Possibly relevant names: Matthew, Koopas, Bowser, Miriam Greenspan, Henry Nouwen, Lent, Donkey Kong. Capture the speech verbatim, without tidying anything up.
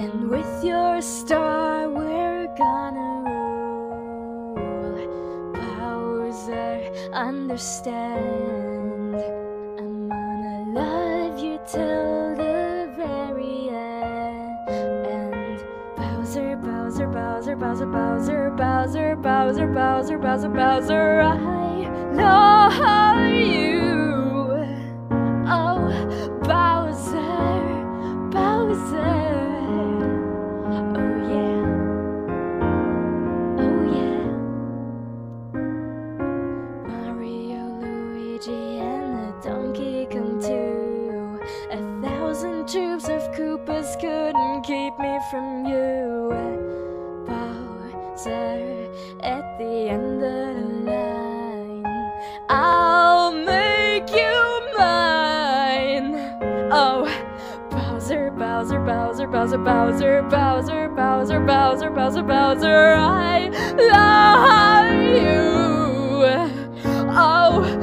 And with your star we're gonna rule. Bowser, understand, I'm gonna love you till the very end. Bowser, Bowser, Bowser, Bowser, Bowser, Bowser, Bowser, Bowser, Bowser, Bowser, I love you. Oh, Bowser, Bowser. Donkey Kong two, a thousand troops of Koopas couldn't keep me from you. Bowser, at the end of the line, I'll make you mine. Oh, Bowser, Bowser, Bowser, Bowser, Bowser, Bowser, Bowser, Bowser, Bowser, Bowser, I love you. Oh.